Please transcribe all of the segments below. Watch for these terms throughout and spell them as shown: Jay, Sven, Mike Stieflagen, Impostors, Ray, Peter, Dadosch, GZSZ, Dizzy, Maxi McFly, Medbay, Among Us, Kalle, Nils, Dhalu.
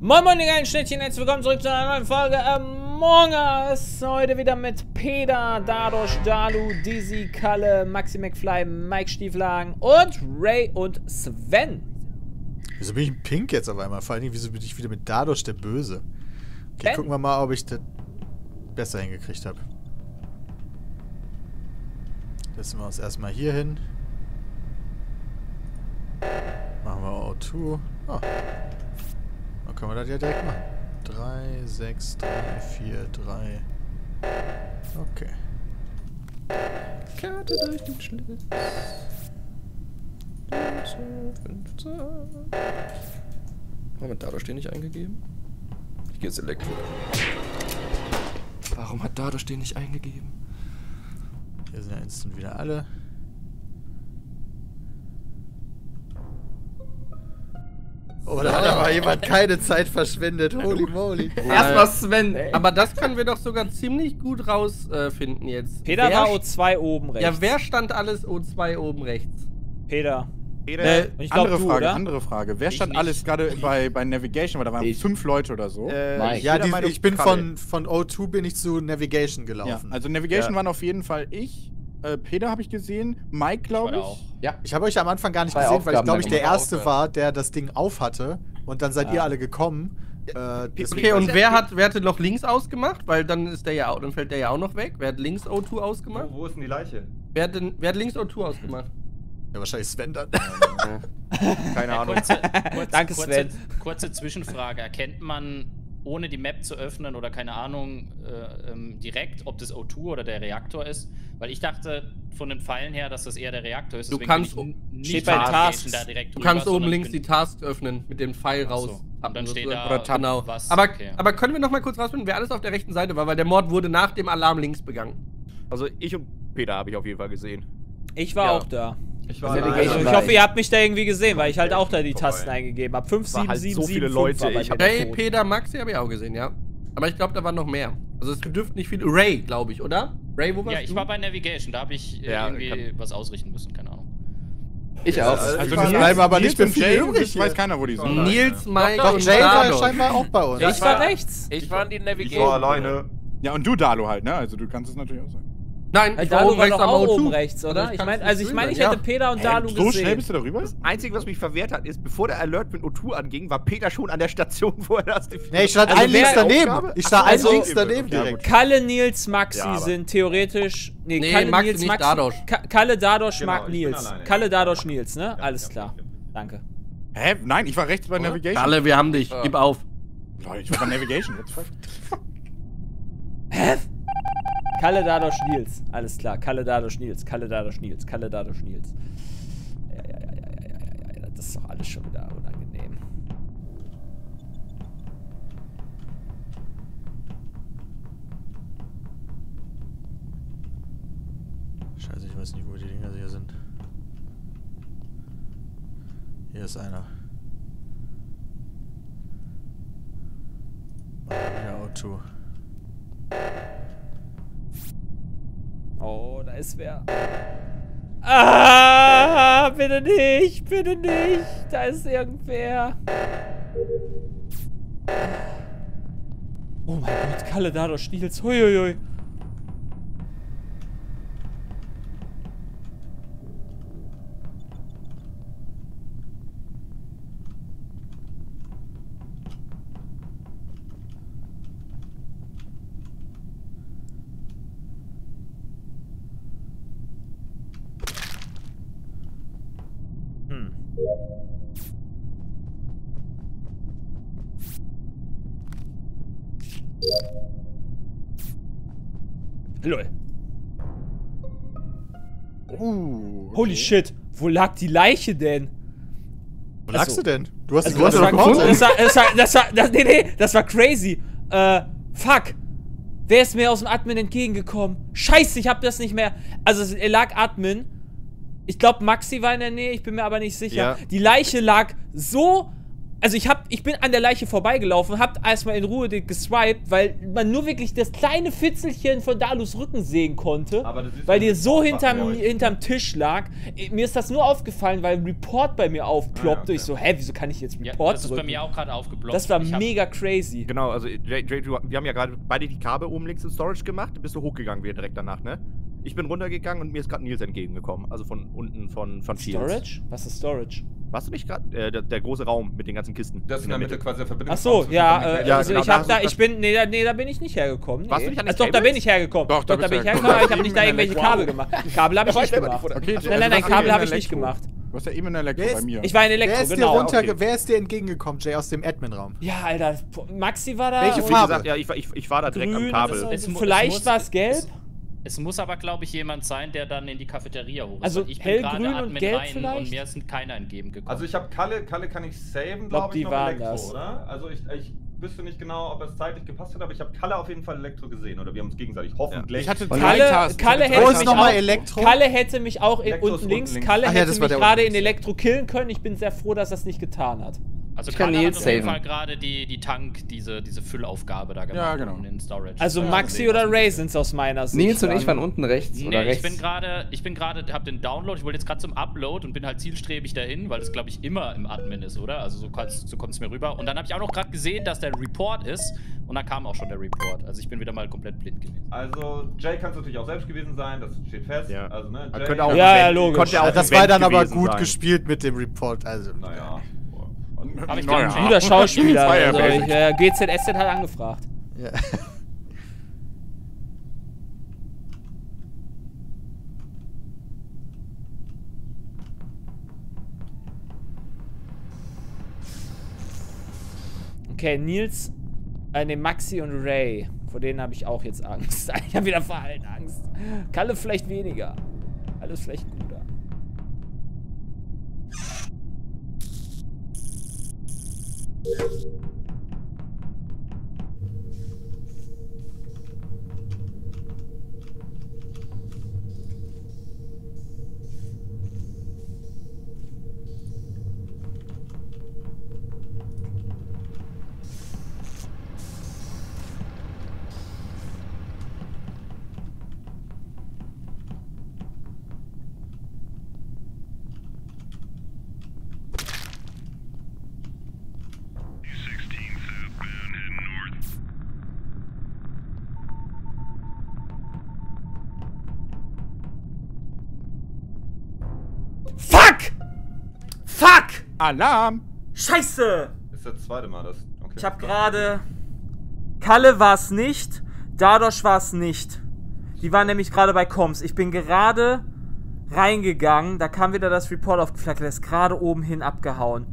Moin moin, ihr geilen Schnittchen, herzlich willkommen zurück zu einer neuen Folge Among Us. Heute wieder mit Peter, Dadosch, Dhalu, Dizzy, Kalle, Maxi McFly, Mike Stieflagen und Ray und Sven. Wieso bin ich pink jetzt auf einmal? Vor allen Dingen, wieso bin ich wieder mit Dadosch der Böse? Okay, gucken wir mal, ob ich das besser hingekriegt habe. Lassen wir uns erstmal hier hin. Machen wir O2. Oh. Dann können wir das ja direkt machen. 3, 6, 3, 4, 3. Okay. Karte durch den Schlitz. 15. Moment, Dadosch den nicht eingegeben? Ich gehe jetzt Elektro. Warum hat Dadosch den nicht eingegeben? Hier sind ja instant wieder alle. Oh, da hat aber jemand keine Zeit verschwendet. Holy moly. Erstmal Sven. Aber das können wir doch sogar ziemlich gut rausfinden jetzt. Peter war O2 oben rechts. Ja, wer stand alles O2 oben rechts? Peter. Ich glaub, andere Frage. Wer stand alles gerade bei Navigation? Weil da waren 5 Leute oder so. Ja, ich bin von O2 bin ich zu Navigation gelaufen. Ja, also Navigation waren auf jeden Fall ich. Peter habe ich gesehen, Mike glaube ich. Ja. Ich habe euch am Anfang gar nicht gesehen, weil ich glaube ich der Erste war, der das Ding auf hatte. Und dann seid ihr alle gekommen. Okay, und wer hatte noch links ausgemacht? Weil dann ist der ja auch, dann fällt der ja auch noch weg. Wer hat links O2 ausgemacht? Wo ist denn die Leiche? Wer hat links O2 ausgemacht? Ja, wahrscheinlich Sven dann. Keine Ahnung. Danke Sven. Kurze Zwischenfrage. Erkennt man, ohne die Map zu öffnen oder keine Ahnung, direkt, ob das O2 oder der Reaktor ist? Weil ich dachte von den Pfeilen her, dass das eher der Reaktor ist. Du kannst nicht bei Tasks da direkt rüber, du kannst oben links die Task öffnen mit dem Pfeil raus. Und dann steht da oder Tunnel. Was. Aber, okay, aber können wir noch mal kurz rausfinden, wer alles auf der rechten Seite war? Weil der Mord wurde nach dem Alarm links begangen. Also ich und Peter habe ich auf jeden Fall gesehen. Ich war auch da. Ich hoffe, ihr habt mich da irgendwie gesehen, weil ich halt auch da die Tasten eingegeben habe. 5, 7, 7, 7, 5 war bei mir. Ray, Peter, Maxi habe ich auch gesehen, ja. Aber ich glaube, da waren noch mehr. Also es dürften nicht viele. Ray, glaube ich, oder? Ray, wo warst du? Ja, ich war bei Navigation, da habe ich irgendwie was ausrichten müssen, keine Ahnung. Ich auch. Also wir bleiben aber nicht mit viel übrig. Ich weiß keiner, wo die sind. Nils, Mike und Jay war scheinbar auch bei uns. Ich war rechts. Ich war in die Navigation. Ich war alleine. Ja, und du, Dalu halt, ne? Also du kannst es natürlich auch sagen. Nein, ich war oben rechts, aber oben rechts, oder? Ich hätte Peter und Dhalu gesehen. So schnell bist du darüber? Das Einzige, was mich verwehrt hat, ist, bevor der Alert mit O2 anging, war Peter schon an der Station, wo er das... Nee, ich stand einen links daneben. Ich stand einen links daneben direkt. Kalle, Nils, Maxi sind theoretisch... Nee, Kalle, Maxi, Nils, Maxi, Dadosch. Kalle, Dadosch, Nils. Kalle, Dadosch, Nils, ne? Alles klar. Danke. Hä? Nein, ich war rechts bei Navigation. Kalle, wir haben dich. Gib auf. Ich war bei Navigation. Hä? Kalle, Dadosch, Nils. Alles klar. Kalle, Dadosch, Nils. Kalle, Dadosch, Nils. Kalle, Dadosch, Nils. Ja. Das ist doch alles schon wieder unangenehm. Scheiße, ich weiß nicht, wo die Dinger hier sind. Hier ist einer. Ja, O2. Oh, da ist wer. Ah, bitte nicht, bitte nicht. Da ist irgendwer. Oh mein Gott, Kalle, Dadosch, Nils. Huiuiui. Lol. Okay. Holy shit, wo lag die Leiche denn? Wo lagst du denn? Du hast die Leiche gefunden? Das war crazy. Fuck. Wer ist mir aus dem Admin entgegengekommen? Scheiße, ich hab das nicht mehr. Also, er lag Admin. Ich glaube, Maxi war in der Nähe, ich bin mir aber nicht sicher. Ja. Die Leiche lag so Also ich bin an der Leiche vorbeigelaufen, hab erstmal in Ruhe geswiped, weil man nur wirklich das kleine Fitzelchen von Dhalus Rücken sehen konnte, weil die so hinterm Tisch lag. Mir ist das nur aufgefallen, weil ein Report bei mir aufploppte. Okay. Ich so, hä, wieso kann ich jetzt Report drücken? Das ist bei mir auch gerade aufgeploppt. Das war mega crazy. Genau, also Jay, wir haben ja gerade beide die Kabel oben links in Storage gemacht, bist du hochgegangen wieder direkt danach, ne? Ich bin runtergegangen und mir ist gerade Nils entgegengekommen, also von unten von Storage? Was ist Storage? Warst du nicht gerade? Der große Raum mit den ganzen Kisten. Das ist in der Mitte quasi der Verbindung. Achso, ja, also genau, da bin ich nicht hergekommen. Nee. Warst du nicht an den Cables? Doch, da bin ich hergekommen. Doch, da bin ich hergekommen, aber ich habe nicht da irgendwelche Kabel gemacht. Kabel habe ich nicht gemacht. Okay, nein, Kabel habe ich nicht gemacht. Du warst ja eben in Elektro bei mir. Ich war in Elektro, genau. Wer ist dir entgegengekommen, Jay, aus dem Admin-Raum? Ja, Alter, Maxi war da. Welche Farbe? Ja, ich war da direkt am Kabel. Vielleicht war es gelb? Es muss aber, glaube ich, jemand sein, der dann in die Cafeteria hoch ist. Also ich bin gerade Admin rein und mir ist keiner entgegengekommen. Also ich habe Kalle kann ich saven, glaube ich, noch Elektro, oder? Also ich wüsste nicht genau, ob es zeitlich gepasst hat, aber ich habe Kalle auf jeden Fall Elektro gesehen, oder wir haben es gegenseitig hoffentlich. Ja. Ich hatte Kalle hätte mich auch unten links, Kalle hätte mich gerade in Elektro killen können. Ich bin sehr froh, dass das nicht getan hat. Also Kalle hat auf jeden Fall gerade die Tank, diese Füllaufgabe da gemacht. Ja, genau. In Storage. Also Maxi oder Ray sind es aus meiner Sicht. Nils und ich waren unten rechts, oder rechts? Ich bin gerade, hab den Download, ich wollte jetzt gerade zum Upload und bin halt zielstrebig dahin, weil das, glaube ich, immer im Admin ist, oder? Also so kommt es mir rüber. Und dann habe ich auch noch gerade gesehen, dass der Report ist und dann kam auch schon der Report. Also ich bin wieder mal komplett blind gewesen. Also Jay kann es natürlich auch selbst gewesen sein, das steht fest. Ja, also, ne, Jay könnte auch logisch. Also, das war dann aber gut gespielt mit dem Report, also. Naja. Aber ich bin ein guter Schauspieler. Also GZSZ hat angefragt. Ja. Okay, Nils, Maxi und Ray. Vor denen habe ich auch jetzt Angst. Ich habe wieder vor allen Angst. Kalle vielleicht weniger. Alles vielleicht guter. Alarm! Scheiße! Das ist das zweite Mal, das. Okay, ich hab gerade. Kalle war's nicht, Dadosch war's nicht. Die waren nämlich gerade bei Comms. Ich bin gerade reingegangen, da kam wieder das Report auf. Kalle ist gerade oben hin abgehauen.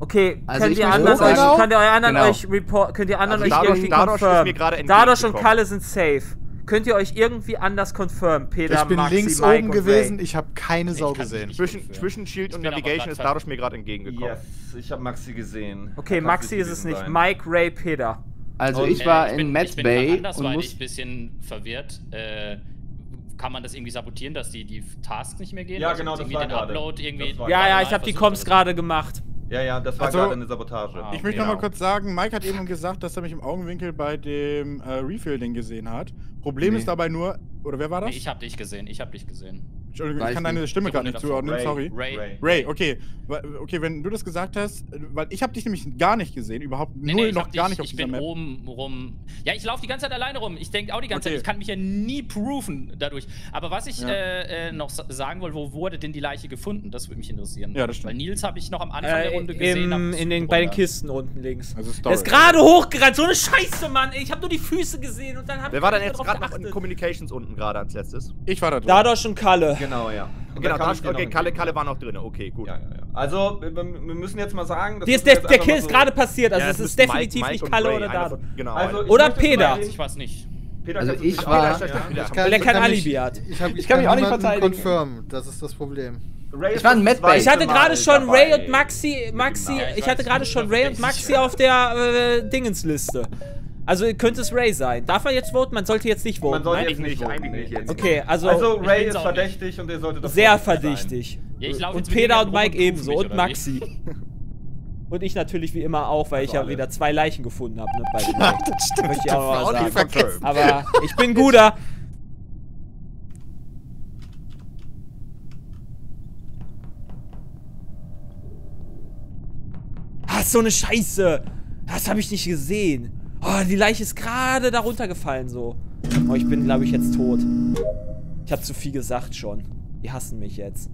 Okay, also könnt ihr euch irgendwie confirmen? Dadosch und Kalle sind safe. Könnt ihr euch irgendwie anders confirmen, Peter, Maxi, Mike und Ray? Ich bin links oben gewesen, ich habe keine Sau gesehen. Zwischen Shield und Navigation ist Dadosch mir gerade entgegengekommen. Yes, ich habe Maxi gesehen. Okay, Maxi ist es nicht. Mike, Ray, Peter. Also ich war in Medbay und war ich ein bisschen verwirrt. Kann man das irgendwie sabotieren, dass die Tasks nicht mehr gehen? Ja, genau, das war gerade. Ja, ich habe die Comms gerade gemacht. Ja, das war gerade eine Sabotage. Ich möchte nochmal kurz sagen, Mike hat eben gesagt, dass er mich im Augenwinkel bei dem Refilling gesehen hat. Problem ist dabei nur, oder wer war das? Nee, ich hab dich gesehen. Entschuldigung, ich kann deine Stimme gerade nicht zuordnen, sorry. Ray, okay. Okay, wenn du das gesagt hast, weil ich hab dich nämlich gar nicht gesehen, überhaupt gar nicht auf dieser Map. Ich bin oben rum. Ja, ich laufe die ganze Zeit alleine rum. Ich denke auch die ganze Zeit, ich kann mich ja nie proven dadurch. Aber was ich noch sagen wollte, wo wurde denn die Leiche gefunden? Das würde mich interessieren. Ja, das stimmt. Weil Nils habe ich noch am Anfang der Runde gesehen. Bei den Kisten unten links. Also der ist gerade hochgerannt, so eine Scheiße, Mann. Ich habe nur die Füße gesehen und dann hab ich. Wer war denn jetzt gerade noch in Communications unten gerade als letztes? Ich war da drin. Dadosch und Kalle. Genau, ja. Und genau, Kalle war noch drin. Okay, gut. Ja. Also, wir müssen jetzt mal sagen, dass der Kill ist gerade passiert. Also, es ist definitiv nicht Kalle oder Dadosch. Genau. Also, oder Peter. Ich weiß nicht. Peter also, ich war. Weil er kein Alibi hat. Ich kann mich auch nicht verteidigen. Confirm. Das ist das Problem. Ich war in Medbay. Ich hatte gerade schon Ray und Maxi. Ich hatte gerade schon Ray und Maxi auf der Dingensliste. Also könnte es Ray sein. Darf man jetzt voten? Man sollte jetzt nicht voten. Man sollte jetzt nicht voten. Okay, also Ray ist verdächtig und der sollte doch sehr verdächtig sein. Ja, und Peter und Mike ebenso und Maxi. Und ich natürlich wie immer auch, weil also ich ja wieder zwei Leichen gefunden habe. Ne, ja, das stimmt. Möchte ich auch mal sagen. Aber ich bin guter. Ach, so eine Scheiße. Das habe ich nicht gesehen. Oh, die Leiche ist gerade da runtergefallen so. Oh, ich bin, glaube ich, jetzt tot. Ich habe zu viel gesagt schon. Die hassen mich jetzt.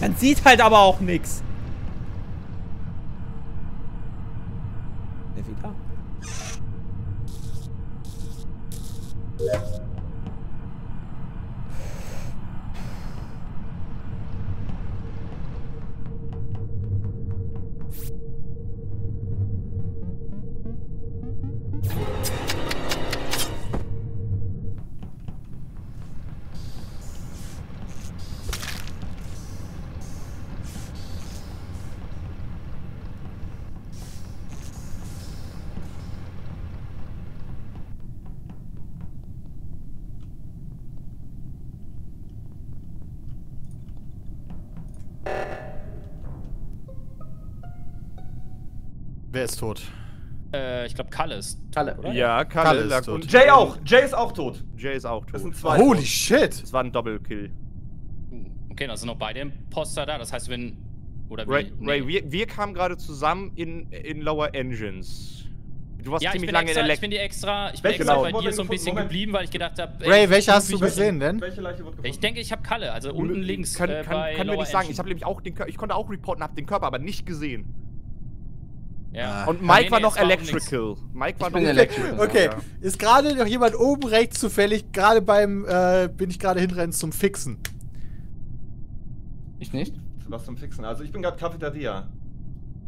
Man sieht halt aber auch nichts. Der wieder. Wer ist tot? Ich glaube Kalle ist tot, oder? Ja, Kalle ist tot. Und Jay auch! Jay ist auch tot! Jay ist auch tot. Das sind zwei. Holy shit! Das war ein Doppelkill. Okay, dann sind noch beide Imposter da, das heißt wenn... Oder Ray, nee. Ray, wir kamen gerade zusammen in Lower Engines. Du warst ziemlich lange in der Ich bin extra bei dir so ein bisschen geblieben, weil ich gedacht habe... Ray, welche hast du gesehen denn? Welche Leiche wird gefunden? Ich denke, ich habe Kalle, also unten links bei Lower Engines. Ich habe nämlich auch den Körper, ich konnte auch reporten, habe den Körper aber nicht gesehen. Ja. Und Mike war noch Electrical. Mike war noch Electrical. Okay, ist gerade noch jemand oben rechts zufällig, gerade beim, bin ich gerade hinrennen zum Fixen. Ich nicht? Was zum Fixen? Also ich bin gerade Cafeteria.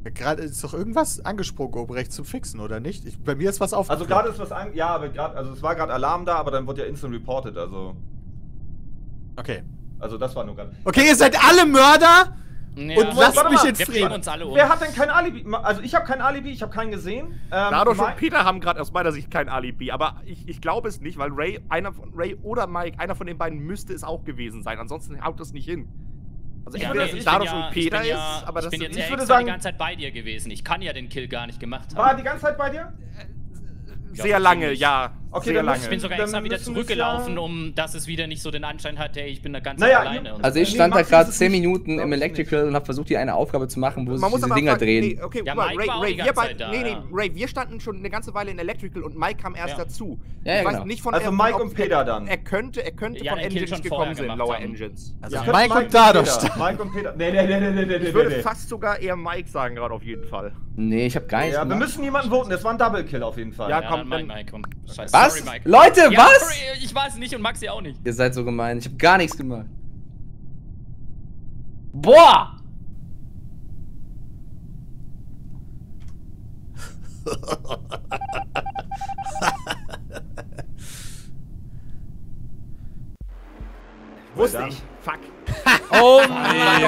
Ja, gerade ist doch irgendwas angesprungen oben rechts zum Fixen, oder nicht? Bei mir ist was aufgekommen. Also gerade ist was an... Ja, aber gerade... Also es war gerade Alarm da, aber dann wurde ja instant reported, also... Okay. Also das war nur gerade... Okay, ihr seid alle Mörder! Ja. Und lasst mich in Frieden. Wer hat denn kein Alibi? Also ich habe kein Alibi, ich habe keinen gesehen. Dadosch und Peter haben gerade aus meiner Sicht kein Alibi, aber ich glaube es nicht, weil Ray, Ray oder Mike, einer von den beiden müsste es auch gewesen sein, ansonsten haut das nicht hin. Also ich würde sagen, Dadosch und Peter ist, aber das ist... Ich würde sagen, die ganze Zeit bei dir gewesen, ich kann ja den Kill gar nicht gemacht haben. War die ganze Zeit bei dir? Sehr lange, ja. Okay, sehr lange. Ich bin sogar extra wieder zurückgelaufen, um dass es wieder nicht so den Anschein hat, hey, ich bin da ganz alleine. Also ich stand da gerade 10 Minuten im Electrical und habe versucht, hier eine Aufgabe zu machen, wo sich diese Dinger drehen. Okay, Ray, wir standen schon eine ganze Weile in Electrical und Mike kam erst dazu. Ich weiß nicht von... Also Mike und Peter dann. Er könnte von Engines gekommen sein, Lower Engines. Also Mike und Dadosch. Mike und Peter. Nee. Ich würde fast sogar eher Mike sagen gerade auf jeden Fall. Nee, ich habe gar nichts gemacht. Wir müssen jemanden voten, das war ein Double Kill auf jeden Fall. Ja, komm, Mike. Scheiße. Was? Sorry, Mike. Leute, ja, was? Sorry, ich weiß nicht und Maxi auch nicht. Ihr seid so gemein. Ich hab gar nichts gemacht. Boah! Wusste ich. Fuck. Oh Mann.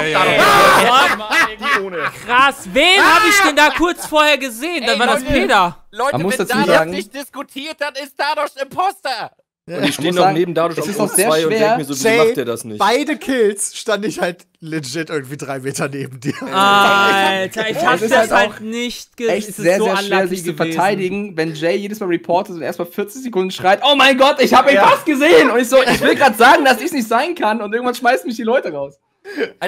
Krass, wen habe ich denn da kurz vorher gesehen? Dann war das Peter. Leute, wenn Dadosch nicht diskutiert hat, ist Dadosch Imposter. Ja. Und ich stehe noch neben Dadosch auf Kurs 2 und denke mir so, wieso macht der das nicht? Beide Kills stand ich halt legit irgendwie 3 Meter neben dir. Alter, ich hab das halt nicht gesehen. Es ist sehr, sehr schwer, sich zu verteidigen, wenn Jay jedes Mal reportet und erstmal 40 Sekunden schreit, oh mein Gott, ich hab ihn fast gesehen! Und ich so, ich will gerade sagen, dass ich es nicht sein kann und irgendwann schmeißen mich die Leute raus.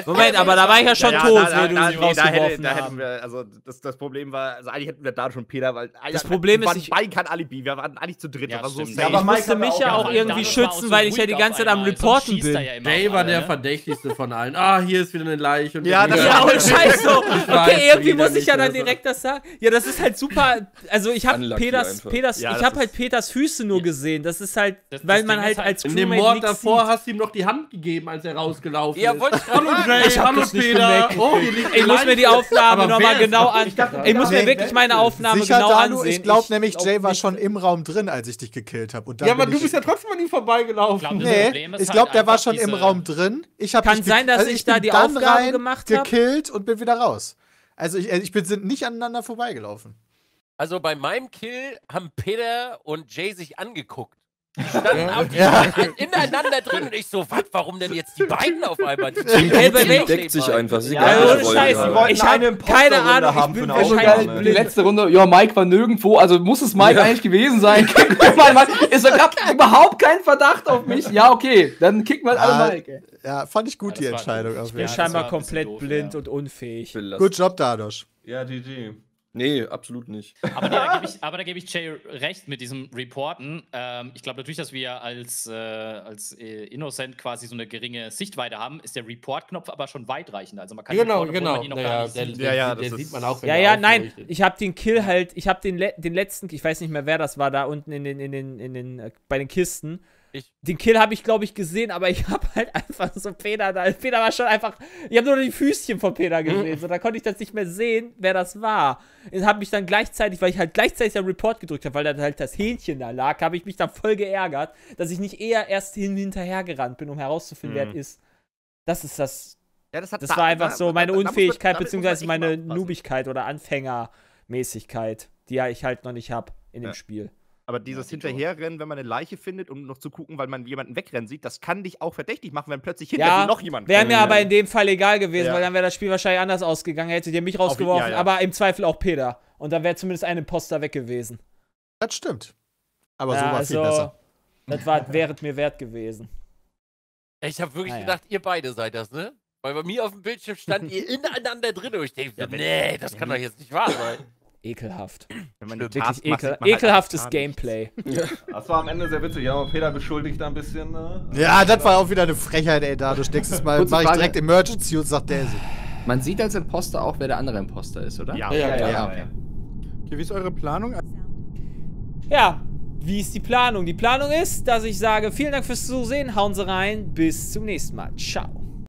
Moment, aber da war ich ja schon tot, wenn du sie rausgeworfen haben. Also das Problem war, also eigentlich hätten wir da schon Peter, weil das Problem ist, Mike kann Alibi, wir waren eigentlich zu dritt. Ja, so aber ich musste mich ja auch irgendwie schützen, weil ich ja die ganze Zeit am Reporten bin. Jay war der Verdächtigste von allen. Ah, hier ist wieder eine Leiche. Ja, das ist auch ein Scheiß so. Okay, irgendwie muss ich ja dann direkt das sagen. Ja, das ist halt super. Also ich habe halt Peters Füße nur gesehen. Das ist halt, weil man halt als Crewmate nichts sieht. In dem Mord davor hast du ihm noch die Hand gegeben, als er rausgelaufen ist. Hallo Jay, hallo Peter. Oh, ich muss mir die Aufnahme nochmal genau ansehen. Ich muss mir wirklich meine Aufnahme genau ansehen. Ich glaube nämlich, Jay war schon im Raum drin, als ich dich gekillt habe. Ja, aber du bist ja trotzdem an ihm vorbeigelaufen. Nee, ich glaube, der war schon im Raum drin. Kann sein, dass ich da die Aufnahme gemacht habe. Gekillt und bin wieder raus. Also ich bin nicht aneinander vorbeigelaufen. Also bei meinem Kill haben Peter und Jay sich angeguckt. Die standen ineinander drin und ich so, was, warum denn jetzt die beiden auf einmal? Die deckt sich einfach. Ich habe keine Ahnung, ich bin die letzte Runde, ja, Mike war nirgendwo, also muss es Mike eigentlich gewesen sein. Es gab überhaupt keinen Verdacht auf mich. Ja, okay, dann kick mal alle Mike. Ja, fand ich gut die Entscheidung. Ich bin scheinbar komplett blind und unfähig. Gut Job, Dadosch. Ja, GG. Nee, absolut nicht. Aber da gebe ich Jay recht mit diesem Reporten. Ich glaube natürlich, dass wir als Innocent quasi so eine geringe Sichtweite haben, ist der Report-Knopf aber schon weitreichend. Also man kann den sieht man auch. Wenn ich habe den Kill halt, ich habe den letzten, ich weiß nicht mehr wer das war, da unten bei den Kisten. Den Kill habe ich, glaube ich, gesehen, aber ich habe halt einfach so Peter da. Peter war schon einfach. Ich habe nur die Füßchen von Peter gesehen. So, da konnte ich das nicht mehr sehen, wer das war. Ich habe mich dann gleichzeitig, weil ich halt gleichzeitig den Report gedrückt habe, weil dann halt das Hähnchen da lag, habe ich mich dann voll geärgert, dass ich nicht eher erst hinterhergerannt bin, um herauszufinden, wer es ist. Das ist das. Ja, das war einfach so meine Unfähigkeit, beziehungsweise meine Noobigkeit oder Anfängermäßigkeit, die ja ich halt noch nicht habe in dem Spiel. Aber dieses Hinterherrennen, wenn man eine Leiche findet, um noch zu gucken, weil man jemanden wegrennen sieht, das kann dich auch verdächtig machen, wenn plötzlich hinter dir noch jemand kommt. Wäre mir aber in dem Fall egal gewesen, weil dann wäre das Spiel wahrscheinlich anders ausgegangen. Hättet ihr mich rausgeworfen, aber im Zweifel auch Peter. Und dann wäre zumindest ein Imposter weg gewesen. Das stimmt. Aber so war es viel besser. Das wäre es mir wert gewesen. Ich habe wirklich gedacht, ihr beide seid das, ne? Weil bei mir auf dem Bildschirm stand ihr ineinander drin. Und ich denke, nee, das kann doch jetzt nicht wahr sein. Ekelhaft. Wenn man wirklich ekelhaftes halt Gameplay. Ja. Das war am Ende sehr witzig. Ja, aber Peter beschuldigt da ein bisschen. Ja, das war auch wieder eine Frechheit, ey. Dadurch nächstes Mal mache ich direkt Emergency und sag Daisy. Man sieht als Imposter auch, wer der andere Imposter ist, oder? Ja. Okay, wie ist eure Planung? Ja, wie ist die Planung? Die Planung ist, dass ich sage, vielen Dank fürs Zusehen, hauen Sie rein, bis zum nächsten Mal. Ciao.